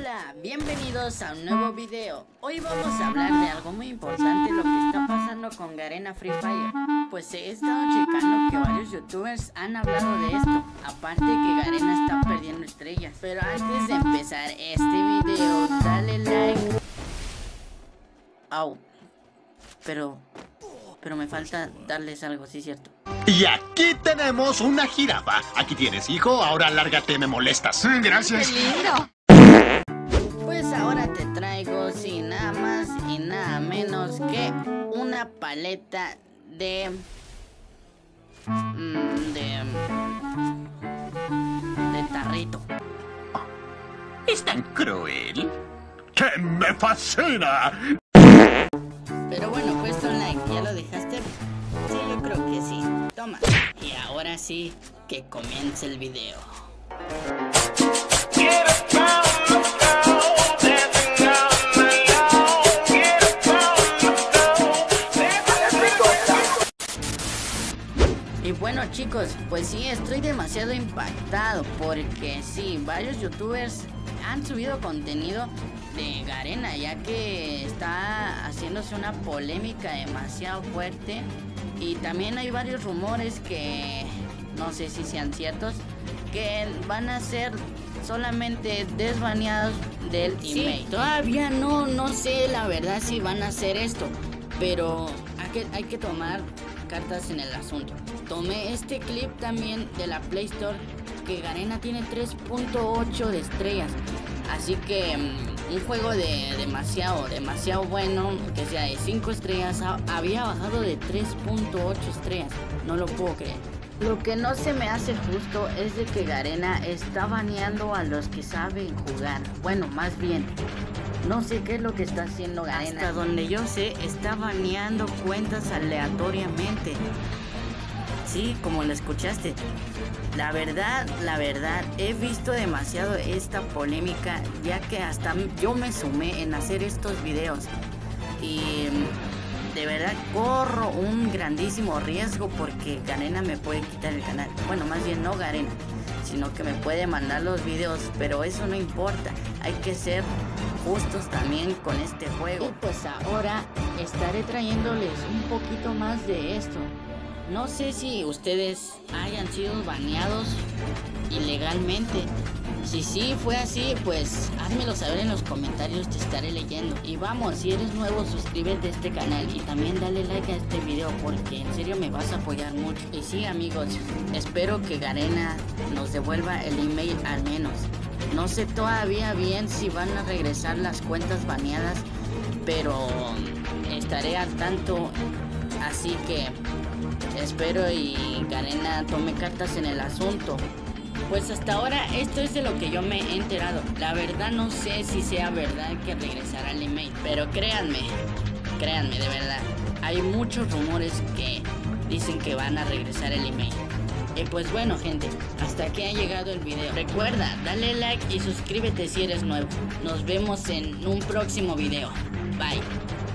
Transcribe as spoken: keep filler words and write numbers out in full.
Hola, bienvenidos a un nuevo video. Hoy vamos a hablar de algo muy importante, lo que está pasando con Garena Free Fire. Pues he estado checando que varios youtubers han hablado de esto. Aparte que Garena está perdiendo estrellas. Pero antes de empezar este video, dale like. Au. Pero... pero me falta darles algo, sí es cierto. Y aquí tenemos una jirafa. Aquí tienes, hijo, ahora lárgate, me molestas. Gracias. ¡Qué lindo! Pues ahora te traigo, sin nada más y nada menos que una paleta de... De... de tarrito. ¿Es tan cruel? ¡Que me fascina! Pero bueno, pues un like, ¿ya lo dejaste? Sí, yo creo que sí. Toma. Y ahora sí, que comience el video. Y bueno, chicos, pues sí, estoy demasiado impactado porque sí, varios youtubers han subido contenido de Garena, ya que está haciéndose una polémica demasiado fuerte. Y también hay varios rumores que no sé si sean ciertos, que van a ser solamente desbaneados del teammate. Sí, todavía no, no sé la verdad si van a hacer esto, pero hay que, hay que tomar cartas en el asunto. Tomé este clip también de la Play Store, que Garena tiene tres punto ocho de estrellas. Así que um, un juego de demasiado, demasiado bueno, que sea de cinco estrellas, ha, había bajado de tres punto ocho estrellas. No lo puedo creer. Lo que no se me hace justo es de que Garena está baneando a los que saben jugar. Bueno, más bien, no sé qué es lo que está haciendo Garena. Hasta donde yo sé, está baneando cuentas aleatoriamente. Sí, como lo escuchaste. La verdad, la verdad, he visto demasiado esta polémica, ya que hasta yo me sumé en hacer estos videos. Y de verdad corro un grandísimo riesgo porque Garena me puede quitar el canal. Bueno, más bien no Garena, sino que me puede mandar los videos, pero eso no importa. Hay que ser justos también con este juego. Y pues ahora estaré trayéndoles un poquito más de esto. No sé si ustedes hayan sido baneados ilegalmente. Si sí fue así, pues házmelo saber en los comentarios, te estaré leyendo. Y vamos, si eres nuevo, suscríbete a este canal y también dale like a este video porque en serio me vas a apoyar mucho. Y sí, amigos, espero que Garena nos devuelva el email al menos. No sé todavía bien si van a regresar las cuentas baneadas, pero estaré al tanto. Así que espero y Garena tome cartas en el asunto. Pues hasta ahora esto es de lo que yo me he enterado. La verdad no sé si sea verdad que regresará al email, pero créanme, créanme de verdad, hay muchos rumores que dicen que van a regresar el email. Y pues bueno, gente, hasta aquí ha llegado el video. Recuerda, dale like y suscríbete si eres nuevo. Nos vemos en un próximo video. Bye.